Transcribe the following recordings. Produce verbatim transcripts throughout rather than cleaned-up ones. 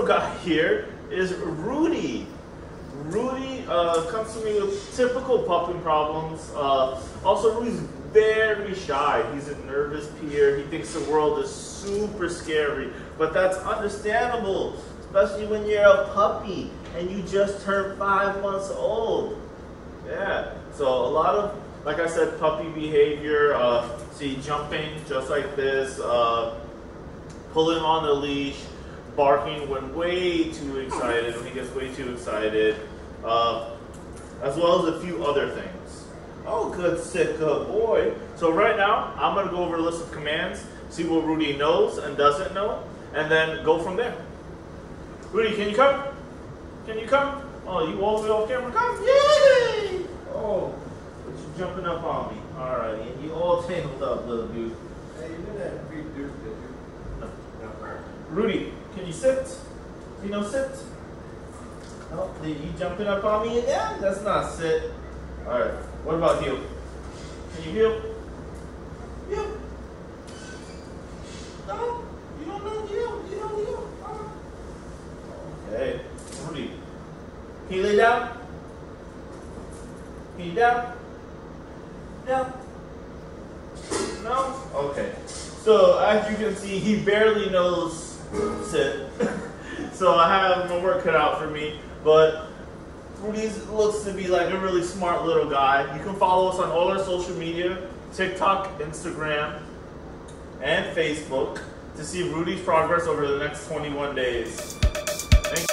little guy here is Rudy. Rudy uh, comes to me with typical pupping problems. Uh, also, Rudy's very shy. He's a nervous peer. He thinks the world is super scary, but that's understandable, especially when you're a puppy and you just turned five months old. Yeah, so a lot of, like I said, puppy behavior. Uh, see, jumping just like this, uh, pulling on the leash, barking when way too excited, when he gets way too excited, uh, as well as a few other things. Oh, good, sick, good boy. So right now, I'm gonna go over a list of commands, see what Rudy knows and doesn't know, and then go from there. Rudy, can you come? Can you come? Oh, you all the way off camera, come, yay! Oh, but you're jumping up on me. All right, and you all tangled up, little dude. Hey, you did that big dude, did you? No. No. Rudy, can you sit? Do you know sit? No, did you jumping up on me again? That's not sit. All right, what about heel? Can you heel? Heel? No, you don't know heel, you don't heel. Oh. Okay, Rudy. Can you lay down? Can you down? Down? No? Okay. So as you can see, he barely knows sit. So I have my work cut out for me. But Rudy looks to be like a really smart little guy. You can follow us on all our social media, TikTok, Instagram, and Facebook to see Rudy's progress over the next twenty-one days. Thank you.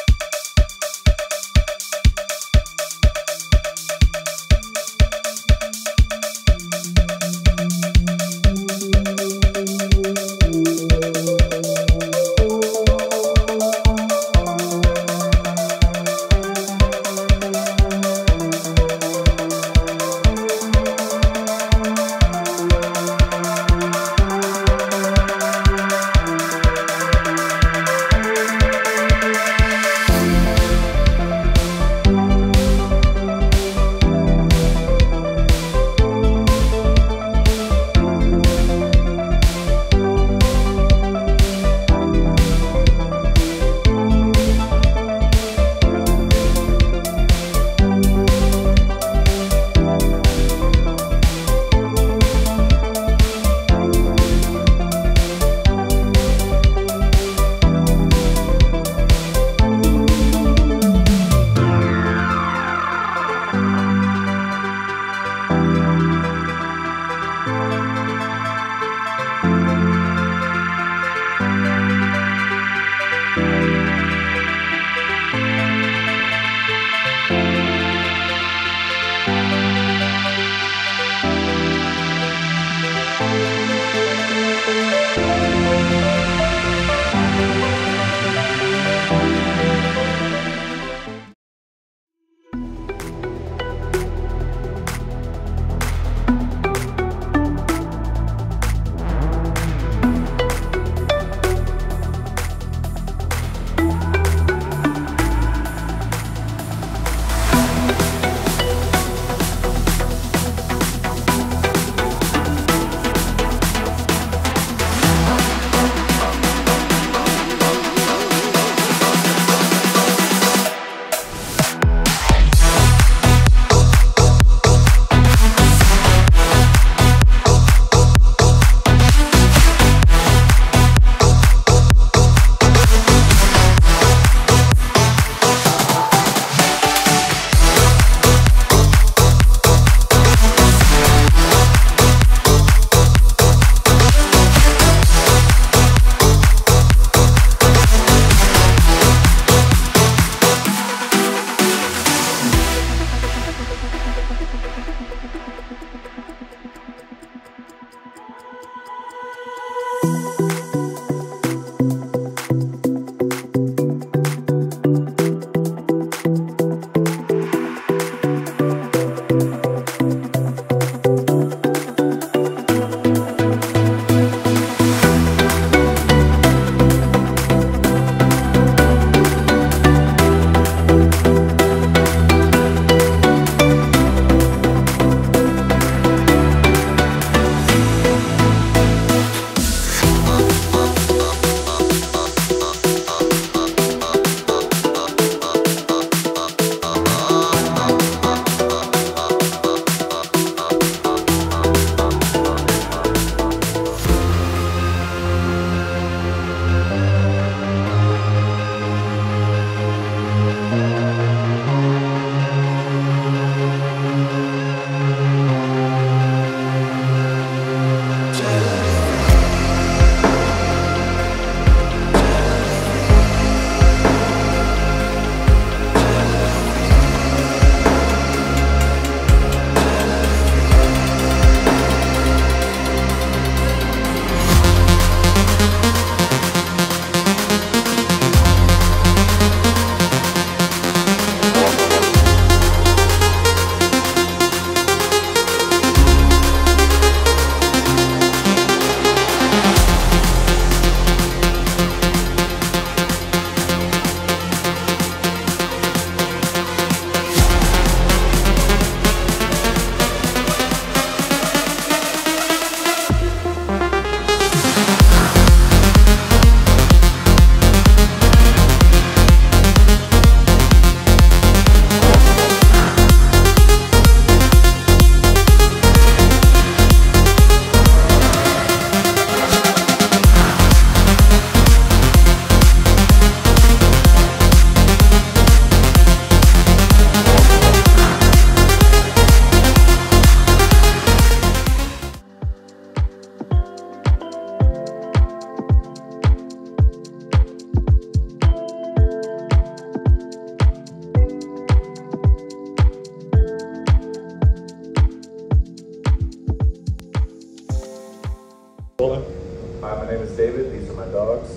Full name? Hi, my name is David. These are my dogs.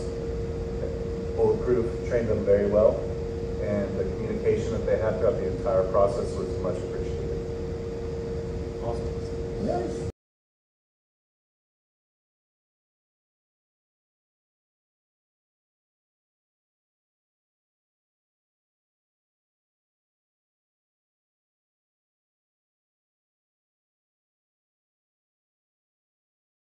Bulletproof trained them very well, and the communication that they had throughout the entire process was much appreciated. Awesome.